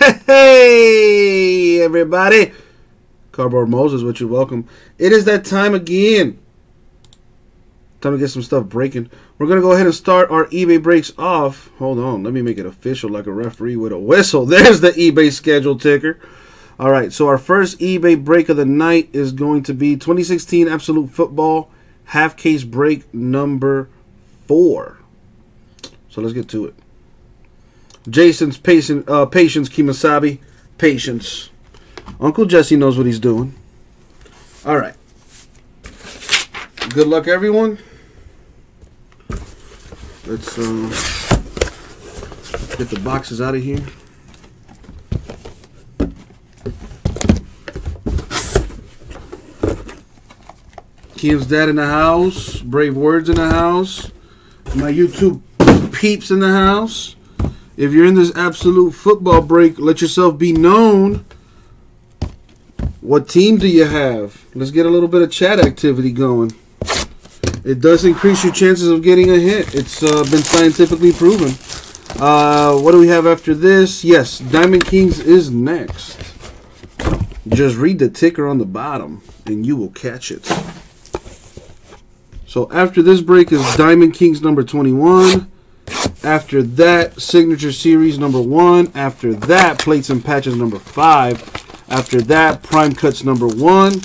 Hey, everybody. Cardboard Moses with you. Welcome. It is that time again. Time to get some stuff breaking. We're going to go ahead and start our eBay breaks off. Hold on. Let me make it official like a referee with a whistle. There's the eBay schedule ticker. All right. So our first eBay break of the night is going to be 2016 Absolute Football half case break number 4. So let's get to it. Jason's patience, Kimasabe. Patience. Uncle Jesse knows what he's doing. All right. Good luck, everyone. Let's get the boxes out of here. Kim's dad in the house. Brave Words in the house. My YouTube peeps in the house. If you're in this Absolute Football break, let yourself be known. What team do you have? Let's get a little bit of chat activity going. It does increase your chances of getting a hit. It's been scientifically proven. What do we have after this? Yes, Diamond Kings is next. Just read the ticker on the bottom and you will catch it. So after this break is Diamond Kings number 21. After that, Signature Series number 1. After that, Plates and Patches number 5. After that, Prime Cuts number 1. And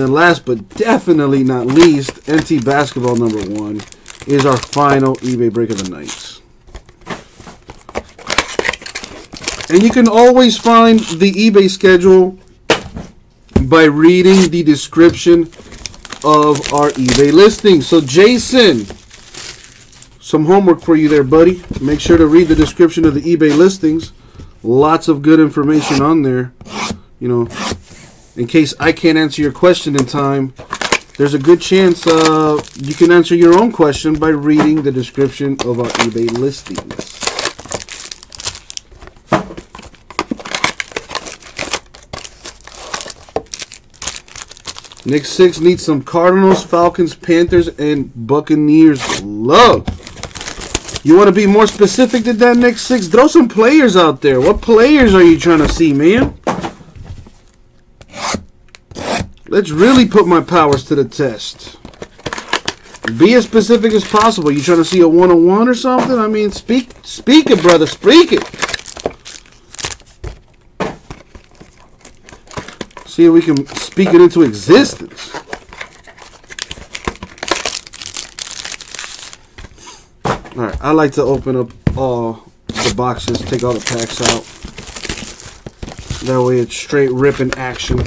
then last but definitely not least, NT Basketball number 1 is our final eBay break of the night. And you can always find the eBay schedule by reading the description of our eBay listing. So Jason, some homework for you there, buddy. Make sure to read the description of the eBay listings. Lots of good information on there, you know. In case I can't answer your question in time, there's a good chance you can answer your own question by reading the description of our eBay listings. Next 6 needs some Cardinals, Falcons, Panthers, and Buccaneers love. You want to be more specific than that next 6? Throw some players out there. What players are you trying to see, man? Let's really put my powers to the test. Be as specific as possible. You trying to see a 101 or something? I mean, speak it, brother. Speak it. See if we can speak it into existence. All right, I like to open up all the boxes, take all the packs out. That way it's straight ripping action.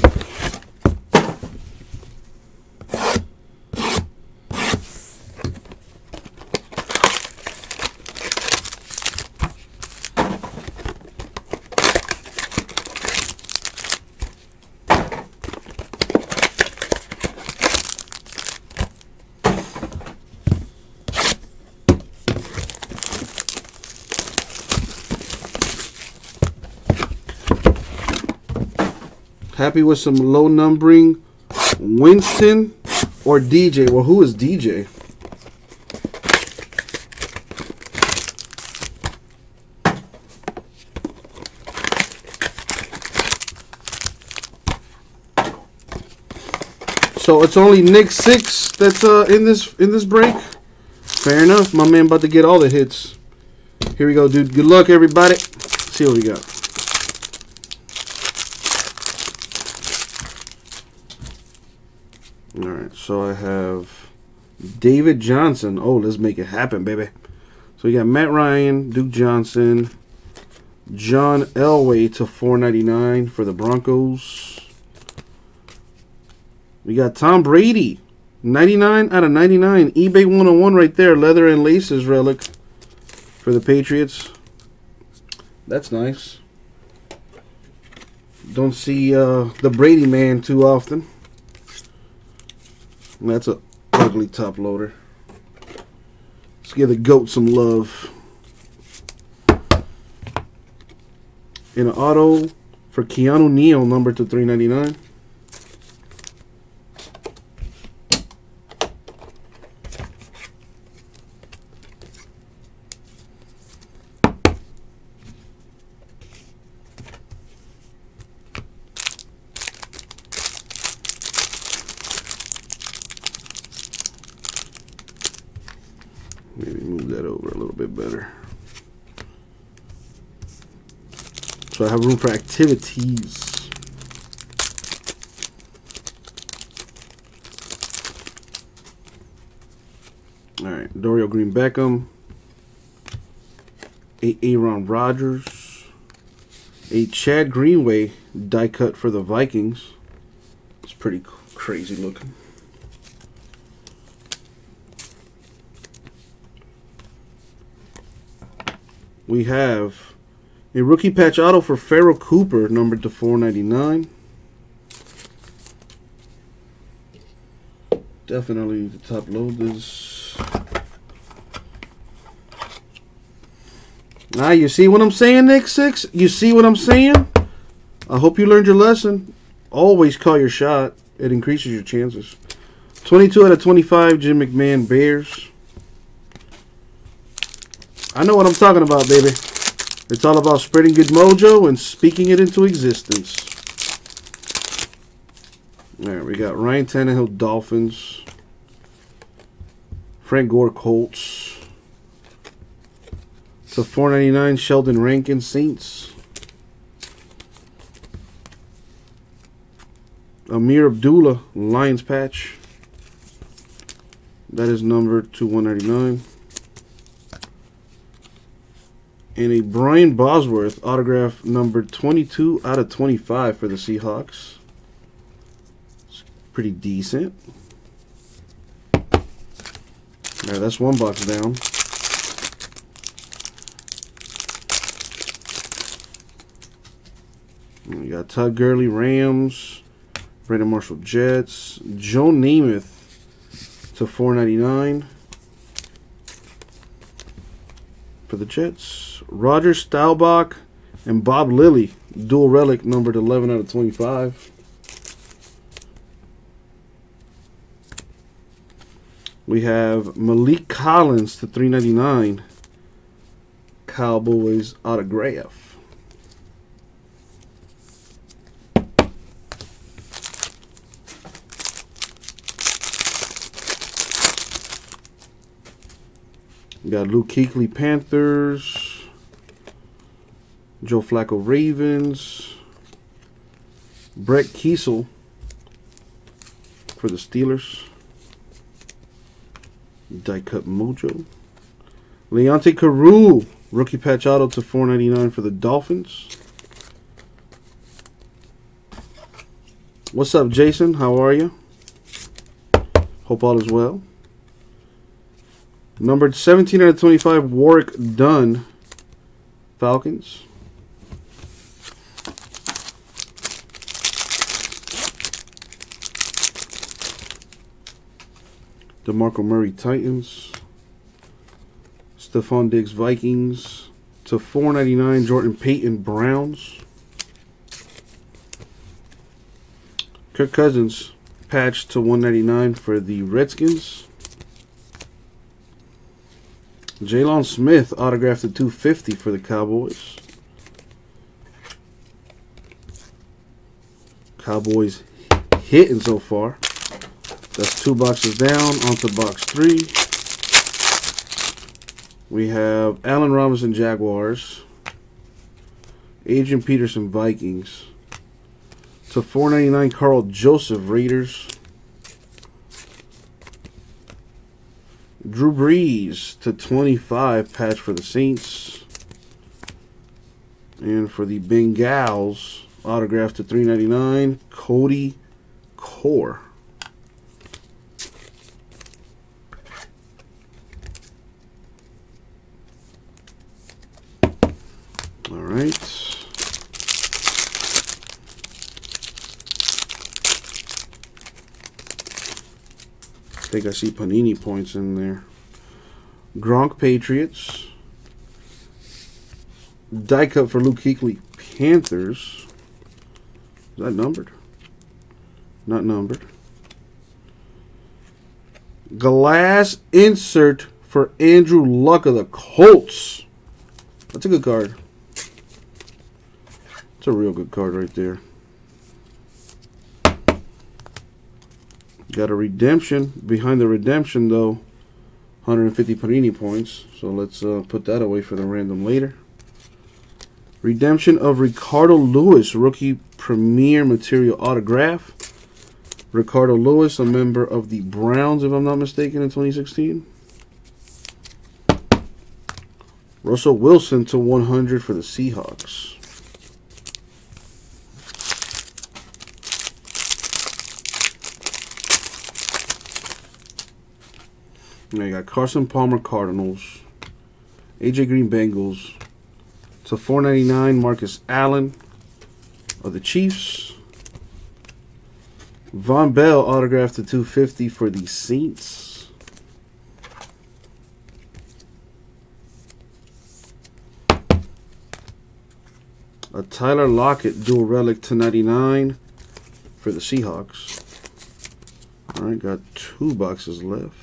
Happy with some low numbering, Winston or DJ? Well, who is DJ? So it's only Nick 6 that's in this break. Fair enough. My man about to get all the hits. Here we go, dude. Good luck, everybody. Let's see what we got. All right, so I have David Johnson. Oh, let's make it happen, baby. So we got Matt Ryan, Duke Johnson, John Elway to 499 for the Broncos. We got Tom Brady, 99 out of 99. eBay 101 right there, leather and laces relic for the Patriots. That's nice. Don't see the Brady man too often. That's an ugly top loader. Let's give the GOAT some love. In an auto for Keanu Neal, number to 399. bit better. So I have room for activities. All right, Dorial Green Beckham, Aaron Rodgers, a Chad Greenway die cut for the Vikings. It's pretty crazy looking. We have a rookie patch auto for Farrell Cooper, numbered to 499. Definitely need to top load this. Ah, you see what I'm saying, Nick Six? You see what I'm saying? I hope you learned your lesson. Always call your shot. It increases your chances. 22 out of 25, Jim McMahon Bears. I know what I'm talking about, baby. It's all about spreading good mojo and speaking it into existence. All right, we got Ryan Tannehill, Dolphins. Frank Gore, Colts. To 499, Sheldon Rankin, Saints. Amir Abdullah, Lions patch. That is numbered to 199. And a Brian Bosworth autograph, number 22 out of 25 for the Seahawks. It's pretty decent. All right, that's one box down. And we got Todd Gurley, Rams. Brandon Marshall, Jets. Joe Namath to 499 for the Jets. Roger Staubach and Bob Lilly, dual relic, numbered 11 out of 25. We have Malik Collins to 399, Cowboys autograph. We got Luke Kuechly, Panthers. Joe Flacco, Ravens. Brett Kiesel for the Steelers. Die Cut Mojo. Leonte Carew, rookie patch auto to 499 for the Dolphins. What's up, Jason? How are you? Hope all is well. Numbered 17 out of 25, Warwick Dunn, Falcons. DeMarco Murray, Titans. Stephon Diggs, Vikings. To 499, Jordan Payton, Browns. Kirk Cousins, patch to 199 for the Redskins. Jaylon Smith, autographed to 250 for the Cowboys. Cowboys hitting so far. That's two boxes down. On to box three. We have Allen Robinson, Jaguars. Adrian Peterson, Vikings. To 499, Carl Joseph, Raiders. Drew Brees to 25, patch for the Saints. And for the Bengals, autograph to 399, Cody Core. All right. I think I see Panini points in there. Gronk, Patriots. Die cut for Luke Kuechly, Panthers. Is that numbered? Not numbered. Glass insert for Andrew Luck of the Colts. That's a good card. It's a real good card right there. Got a redemption. Behind the redemption, though, 150 Panini points. So let's put that away for the random later. Redemption of Ricardo Lewis, rookie premier material autograph. Ricardo Lewis, a member of the Browns, if I'm not mistaken, in 2016. Russell Wilson /100 for the Seahawks. And I got Carson Palmer Cardinals, AJ Green Bengals, /499 Marcus Allen of the Chiefs, Von Bell autographed /250 for the Saints, a Tyler Lockett dual relic /299 for the Seahawks. All right, got two boxes left.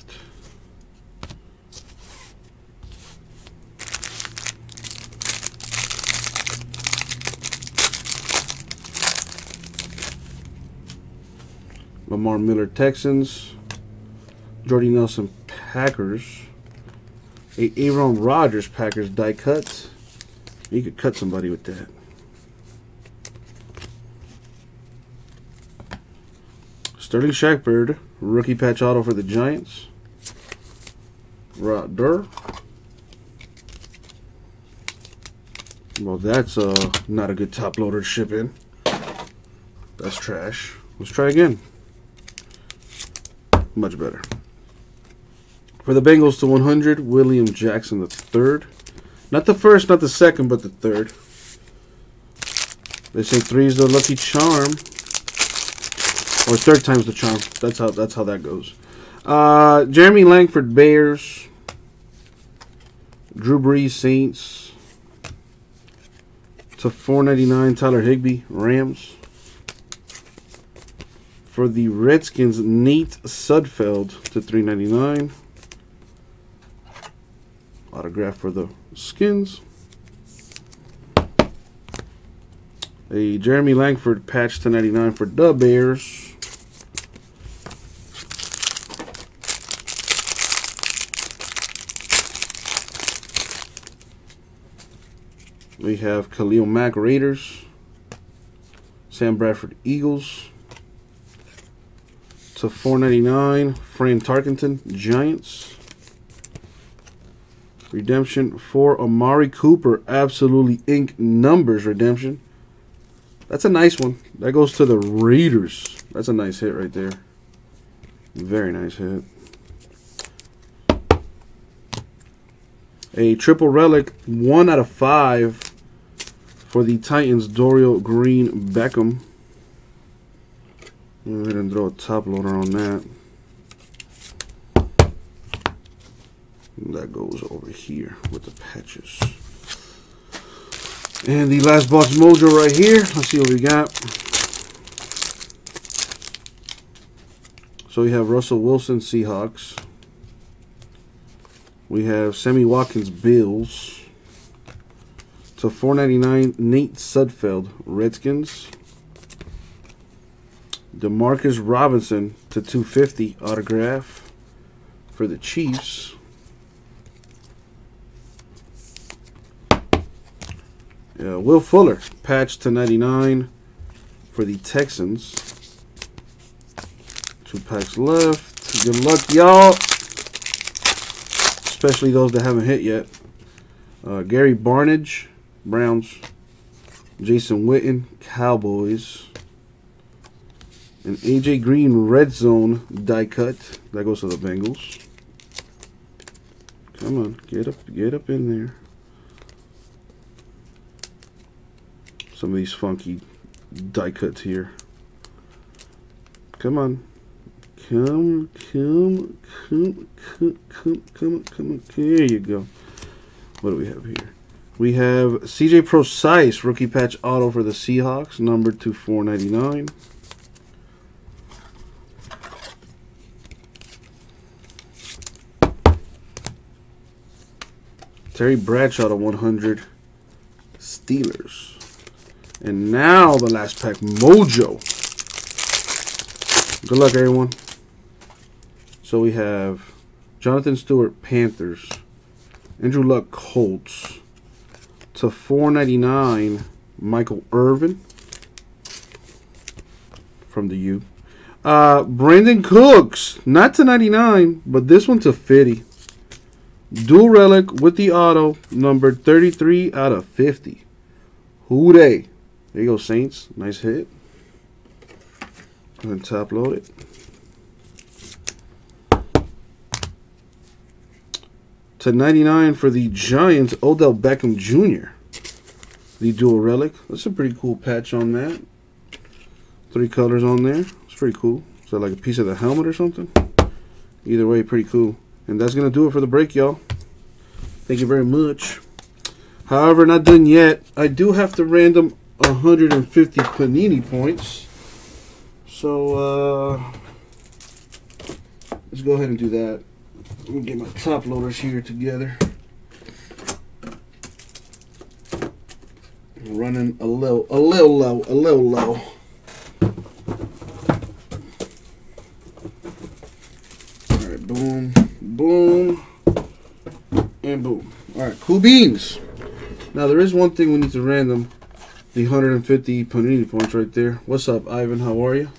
Lamar Miller, Texans. Jordy Nelson, Packers. A Aaron Rodgers, Packers die cut. You could cut somebody with that. Sterling Shepard, rookie patch auto for the Giants. Rod Durr. Well, that's not a good top loader to ship in. That's trash. Let's try again. Much better. For the Bengals /100, William Jackson III. Not the first, not the second, but the third. They say three is the lucky charm, or third time's the charm. That's how that goes. Jeremy Langford, Bears. Drew Brees, Saints. /499, Tyler Higbee, Rams. For the Redskins, Nate Sudfeld /399. Autograph for the Skins. A Jeremy Langford patch /299 for the Bears. We have Khalil Mack, Raiders. Sam Bradford, Eagles. /499, Fran Tarkenton, Giants. Redemption for Amari Cooper, Absolutely Ink Numbers redemption. That's a nice one. That goes to the Raiders. That's a nice hit right there. Very nice hit. A triple relic, 1/5 for the Titans, Dorial Green Beckham. Go ahead and throw a top loader on that. And that goes over here with the patches. And the last box mojo right here. Let's see what we got. So we have Russell Wilson, Seahawks. We have Sammy Watkins, Bills. /499, Nate Sudfeld, Redskins. Demarcus Robinson /250 autograph for the Chiefs. Will Fuller patch /299 for the Texans. Two packs left. Good luck, y'all. Especially those that haven't hit yet. Gary Barnidge, Browns. Jason Witten, Cowboys. An AJ Green red zone die cut. That goes to the Bengals. Come on, get up in there. Some of these funky die cuts here. Come on. Come on. Here you go. What do we have here? We have CJ Procise, rookie patch auto for the Seahawks, numbered /499. Terry Bradshaw /100 Steelers. And now the last pack, mojo. Good luck, everyone. So we have Jonathan Stewart, Panthers. Andrew Luck, Colts. To 499, Michael Irvin from the U. Brandon Cooks, not to 99, but this one to 50. Dual relic with the auto, number 33 out of 50. Who they? There you go, Saints. Nice hit. And then top load it. To 99 for the Giants, Odell Beckham Jr. The dual relic. That's a pretty cool patch on that. Three colors on there. It's pretty cool. Is that like a piece of the helmet or something? Either way, pretty cool. And that's going to do it for the break, y'all. Thank you very much. However, not done yet. I do have to random 150 Panini points. So, let's go ahead and do that. Let me get my top loaders here together. I'm running a little low. Alright, boom, boom, and boom. Alright, cool beans. Now, there is one thing we need to random. The 150 Panini points right there. What's up, Ivan? How are you?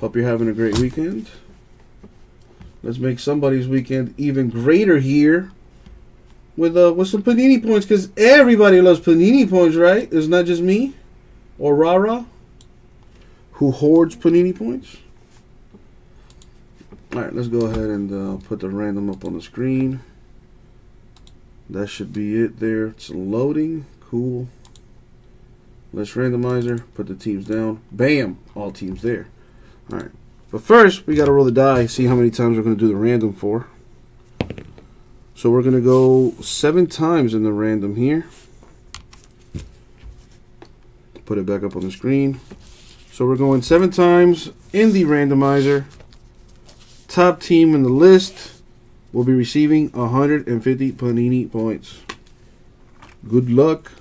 Hope you're having a great weekend. Let's make somebody's weekend even greater here with some Panini points, because everybody loves Panini points, right? It's not just me or Rara who hoards Panini points. All right, let's go ahead and put the random up on the screen. That should be it there. It's loading. Cool. Let's randomizer. Put the teams down. Bam. All teams there. All right. But first, we got to roll the die, see how many times we're going to do the random for. So we're going to go 7 times in the random here. Put it back up on the screen. So we're going 7 times in the randomizer. Top team in the list will be receiving 150 Panini points. Good luck,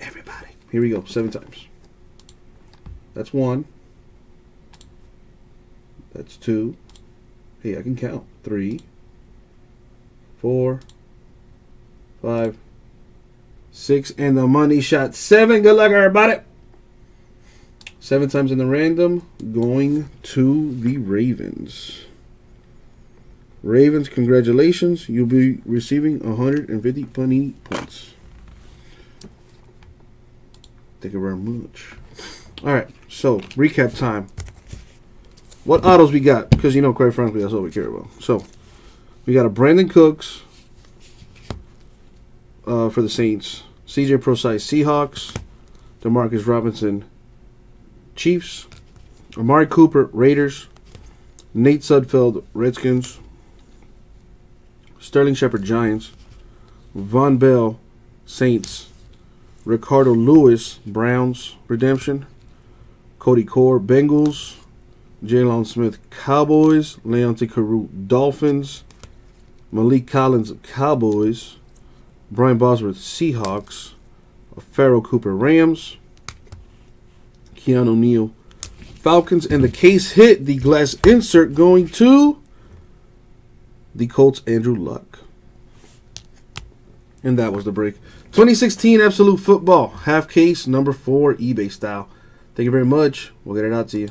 everybody. Here we go, 7 times. That's 1. That's 2. Hey, I can count. 3, 4, 5, 6, and the money shot 7. Good luck, everybody. 7 times in the random, going to the Ravens. Ravens, congratulations. You'll be receiving 150 Panini points. Thank you very much. All right, so recap time. What autos we got? Because, you know, quite frankly, that's all we care about. So, we got a Brandon Cooks for the Saints. CJ Procise, Seahawks. Demarcus Robinson, Chiefs. Amari Cooper, Raiders. Nate Sudfeld, Redskins. Sterling Shepard, Giants. Von Bell, Saints. Ricardo Lewis, Browns, Redemption. Cody Core, Bengals. Jaylon Smith, Cowboys. Leonte Carew, Dolphins. Malik Collins, Cowboys. Brian Bosworth, Seahawks. Pharaoh Cooper, Rams. Keanu Neal, Falcons. And the case hit, the glass insert, going to the Colts, Andrew Luck. And that was the break. 2016 Absolute Football, half case, number 4, eBay style. Thank you very much. We'll get it out to you.